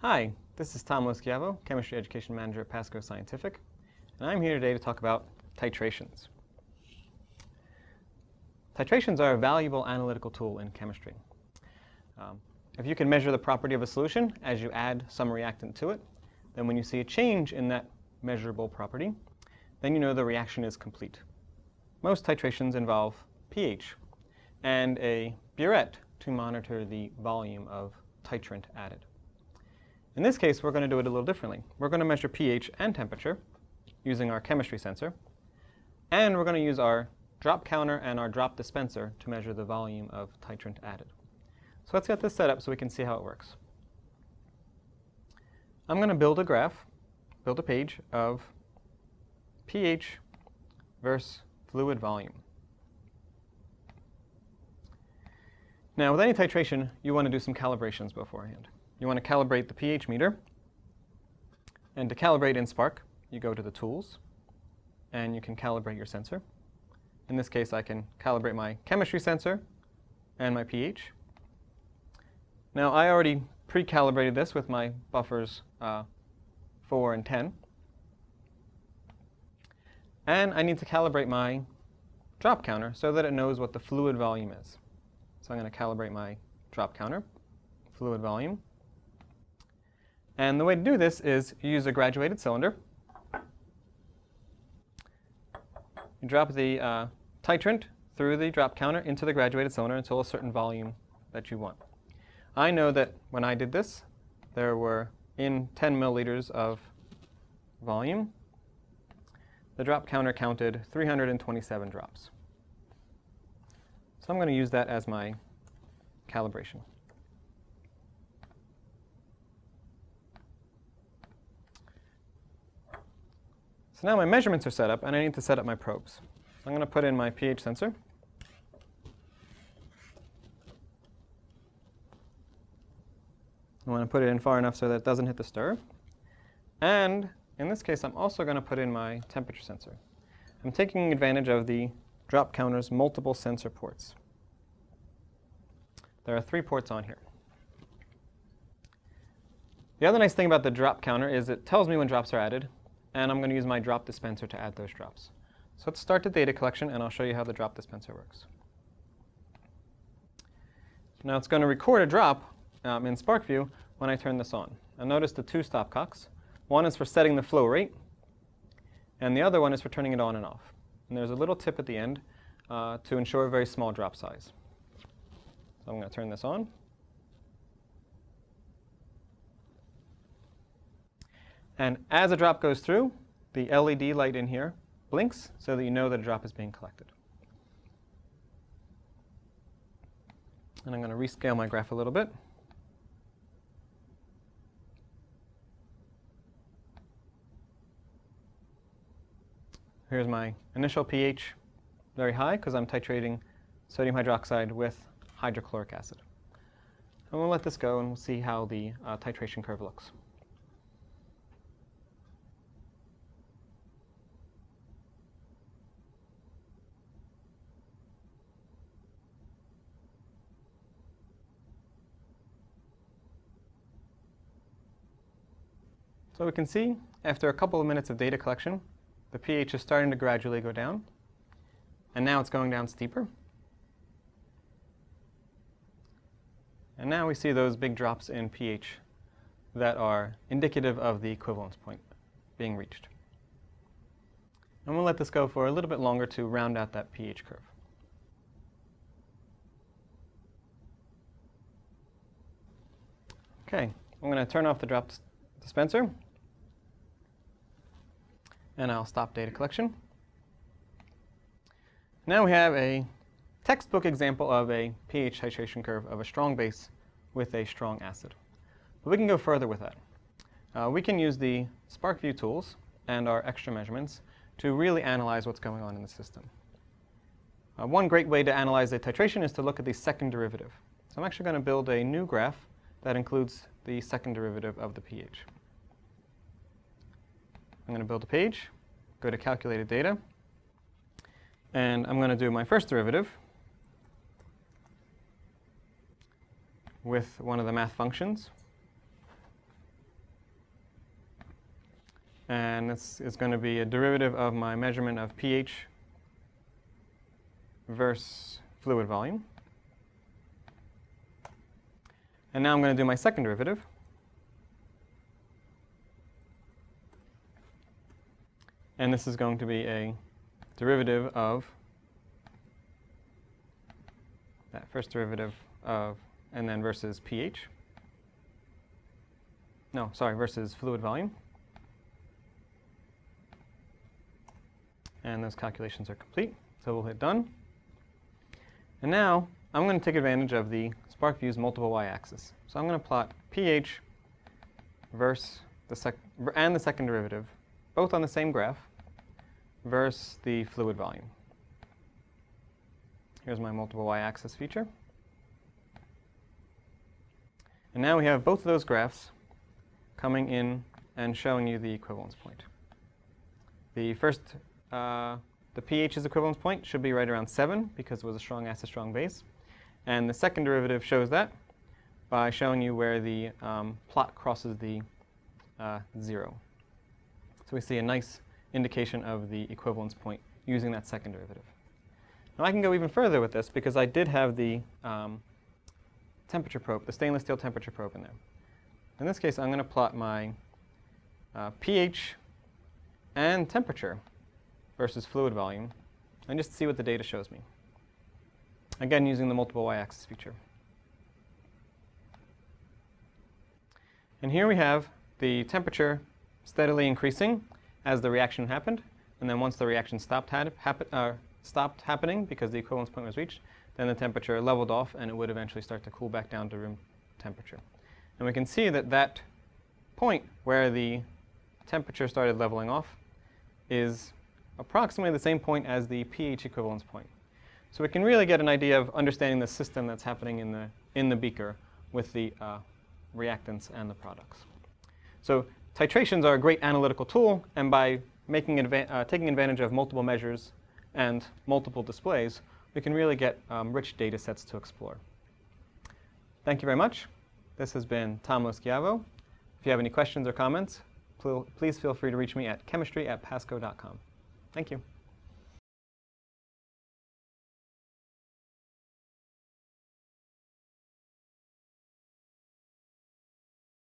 Hi, this is Tom Loschiavo, Chemistry Education Manager at PASCO Scientific, and I'm here today to talk about titrations. Titrations are a valuable analytical tool in chemistry. If you can measure the property of a solution as you add some reactant to it, then when you see a change in that measurable property, then you know the reaction is complete. Most titrations involve pH and a burette to monitor the volume of titrant added. In this case, we're going to do it a little differently. We're going to measure pH and temperature using our chemistry sensor, and we're going to use our drop counter and our drop dispenser to measure the volume of titrant added. So let's get this set up so we can see how it works. I'm going to build a page of pH versus fluid volume. Now, with any titration, you want to do some calibrations beforehand. You want to calibrate the pH meter, and to calibrate in Spark, you go to the tools, and you can calibrate your sensor. In this case, I can calibrate my chemistry sensor and my pH. Now, I already pre-calibrated this with my buffers 4 and 10, and I need to calibrate my drop counter so that it knows what the fluid volume is. So I'm going to calibrate my drop counter, fluid volume. And the way to do this is you use a graduated cylinder. You drop the titrant through the drop counter into the graduated cylinder until a certain volume that you want. I know that when I did this, there were in 10 milliliters of volume. The drop counter counted 327 drops. So I'm going to use that as my calibration. So now my measurements are set up, and I need to set up my probes. So I'm going to put in my pH sensor. I want to put it in far enough so that it doesn't hit the stir. And in this case, I'm also going to put in my temperature sensor. I'm taking advantage of the drop counter's multiple sensor ports. There are 3 ports on here. The other nice thing about the drop counter is it tells me when drops are added, and I'm going to use my drop dispenser to add those drops. So let's start the data collection, and I'll show you how the drop dispenser works. Now it's going to record a drop in SparkVue when I turn this on. Now notice the 2 stopcocks. One is for setting the flow rate, and the other one is for turning it on and off. And there's a little tip at the end to ensure a very small drop size. So I'm going to turn this on. And as a drop goes through, the LED light in here blinks so that you know that a drop is being collected. And I'm going to rescale my graph a little bit. Here's my initial pH, very high, because I'm titrating sodium hydroxide with hydrochloric acid. And we'll let this go, and we'll see how the titration curve looks. So we can see, after a couple of minutes of data collection, the pH is starting to gradually go down, and now it's going down steeper. And now we see those big drops in pH that are indicative of the equivalence point being reached. And we'll let this go for a little bit longer to round out that pH curve. Okay, I'm going to turn off the drop dispenser. And I'll stop data collection. Now we have a textbook example of a pH titration curve of a strong base with a strong acid. But we can go further with that. We can use the SparkVue tools and our extra measurements to really analyze what's going on in the system. One great way to analyze a titration is to look at the second derivative. So I'm actually going to build a new graph that includes the second derivative of the pH. I'm going to build a page, go to calculated data, and I'm going to do my first derivative with one of the math functions. And this is going to be a derivative of my measurement of pH versus fluid volume. And now I'm going to do my second derivative. And this is going to be a derivative of that first derivative of, and then versus pH. No, sorry, versus fluid volume. And those calculations are complete. So we'll hit done. And now I'm going to take advantage of the SPARKvue's multiple y-axis. So I'm going to plot pH versus the second derivative, both on the same graph, versus the fluid volume. Here's my multiple y-axis feature. And now we have both of those graphs coming in and showing you the equivalence point. The first, the pH's equivalence point should be right around 7 because it was a strong acid, strong base. And the second derivative shows that by showing you where the plot crosses the 0. So we see a nice indication of the equivalence point using that second derivative. Now I can go even further with this because I did have the temperature probe, the stainless steel temperature probe in there. In this case, I'm going to plot my pH and temperature versus fluid volume and just see what the data shows me. Again, using the multiple y-axis feature. And here we have the temperature steadily increasing as the reaction happened. And then once the reaction stopped happening because the equivalence point was reached, then the temperature leveled off and it would eventually start to cool back down to room temperature. And we can see that that point where the temperature started leveling off is approximately the same point as the pH equivalence point. So we can really get an idea of understanding the system that's happening in the beaker with the reactants and the products. So titrations are a great analytical tool, and by taking advantage of multiple measures and multiple displays, we can really get rich data sets to explore. Thank you very much. This has been Tom Loschiavo. If you have any questions or comments, please feel free to reach me at chemistry@pasco.com. Thank you.